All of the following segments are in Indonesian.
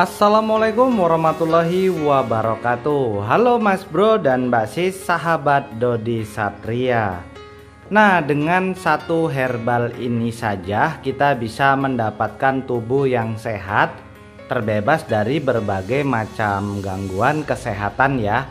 Assalamualaikum warahmatullahi wabarakatuh. Halo Mas Bro dan Mbak Sis, sahabat Dodi Satria. Nah, dengan satu herbal ini saja kita bisa mendapatkan tubuh yang sehat, terbebas dari berbagai macam gangguan kesehatan ya.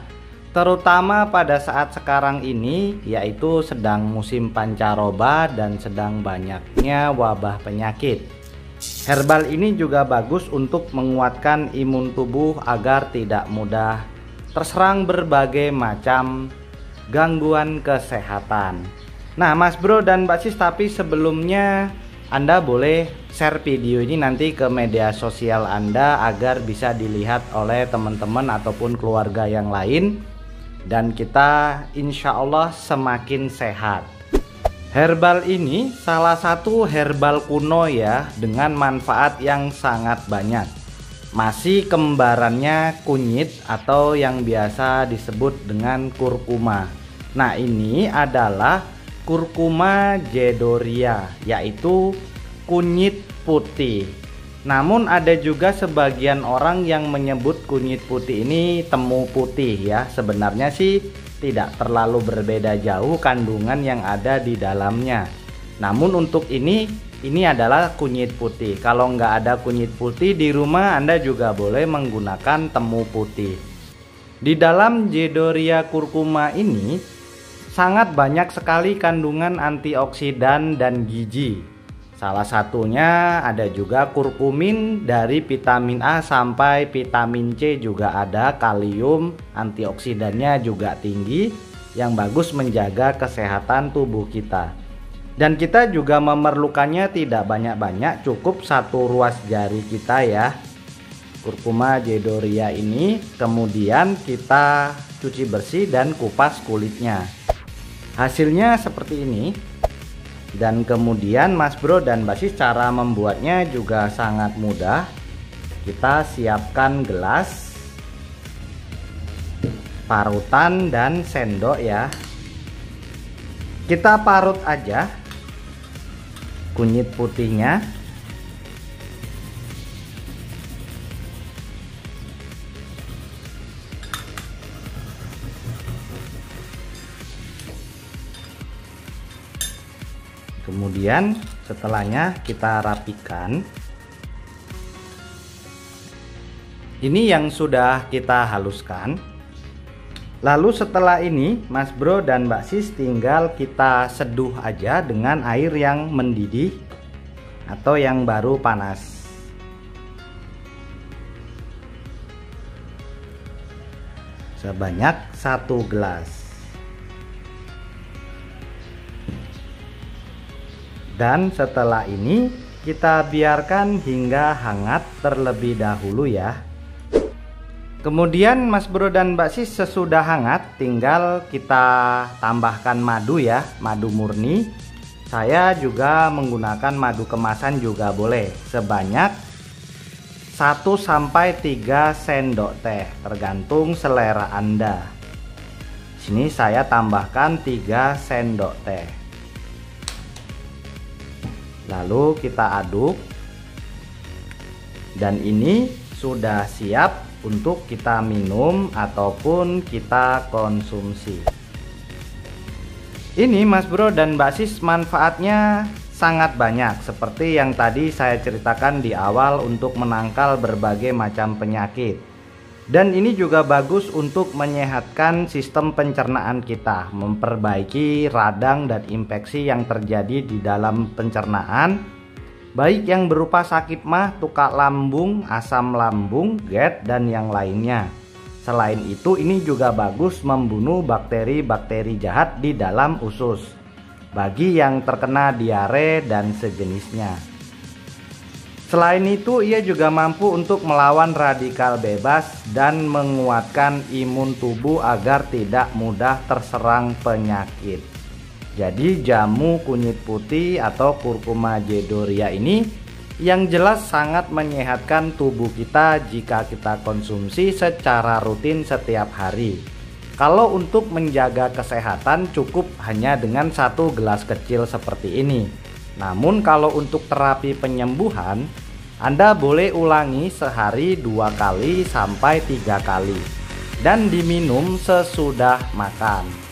Terutama pada saat sekarang ini, yaitu sedang musim pancaroba dan sedang banyaknya wabah penyakit. Herbal ini juga bagus untuk menguatkan imun tubuh agar tidak mudah terserang berbagai macam gangguan kesehatan. Nah, Mas Bro dan Mbak Sis, tapi sebelumnya Anda boleh share video ini nanti ke media sosial Anda agar bisa dilihat oleh teman-teman ataupun keluarga yang lain, dan kita insya Allah semakin sehat. Herbal ini salah satu herbal kuno ya, dengan manfaat yang sangat banyak. Masih kembarannya kunyit atau yang biasa disebut dengan kurkuma. Nah, ini adalah Curcuma zedoaria, yaitu kunyit putih. Namun ada juga sebagian orang yang menyebut kunyit putih ini temu putih ya. Sebenarnya sih tidak terlalu berbeda jauh kandungan yang ada di dalamnya. Namun untuk ini adalah kunyit putih. Kalau nggak ada kunyit putih di rumah, Anda juga boleh menggunakan temu putih. Di dalam zedoaria curcuma ini sangat banyak sekali kandungan antioksidan dan gizi. Salah satunya ada juga kurkumin, dari vitamin A sampai vitamin C juga ada, kalium, antioksidannya juga tinggi, yang bagus menjaga kesehatan tubuh kita. Dan kita juga memerlukannya tidak banyak-banyak, cukup satu ruas jari kita ya. Curcuma zedoaria ini kemudian kita cuci bersih dan kupas kulitnya. Hasilnya seperti ini. Dan kemudian Mas Bro dan Mbak Sis, cara membuatnya juga sangat mudah. Kita siapkan gelas, parutan dan sendok ya. Kita parut aja kunyit putihnya. Kemudian setelahnya kita rapikan. Ini yang sudah kita haluskan. Lalu setelah ini Mas Bro dan Mbak Sis tinggal kita seduh aja dengan air yang mendidih atau yang baru panas. Sebanyak satu gelas. Dan setelah ini kita biarkan hingga hangat terlebih dahulu ya. Kemudian Mas Bro dan Mbak Sis, sesudah hangat tinggal kita tambahkan madu ya, madu murni. Saya juga menggunakan madu kemasan juga boleh, sebanyak 1-3 sendok teh tergantung selera Anda. Sini saya tambahkan 3 sendok teh. Lalu kita aduk, dan ini sudah siap untuk kita minum ataupun kita konsumsi. Ini Mas Bro dan Mbak Sis, manfaatnya sangat banyak seperti yang tadi saya ceritakan di awal, untuk menangkal berbagai macam penyakit. Dan ini juga bagus untuk menyehatkan sistem pencernaan kita, memperbaiki radang dan infeksi yang terjadi di dalam pencernaan, baik yang berupa sakit maag, tukak lambung, asam lambung, GERD, dan yang lainnya. Selain itu, ini juga bagus membunuh bakteri-bakteri jahat di dalam usus, bagi yang terkena diare dan sejenisnya. Selain itu, ia juga mampu untuk melawan radikal bebas dan menguatkan imun tubuh agar tidak mudah terserang penyakit. Jadi jamu kunyit putih atau Curcuma zedoaria ini yang jelas sangat menyehatkan tubuh kita jika kita konsumsi secara rutin setiap hari. Kalau untuk menjaga kesehatan cukup hanya dengan satu gelas kecil seperti ini. Namun kalau untuk terapi penyembuhan Anda boleh ulangi sehari 2 kali sampai 3 kali dan diminum sesudah makan.